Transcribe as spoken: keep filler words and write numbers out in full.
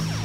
One.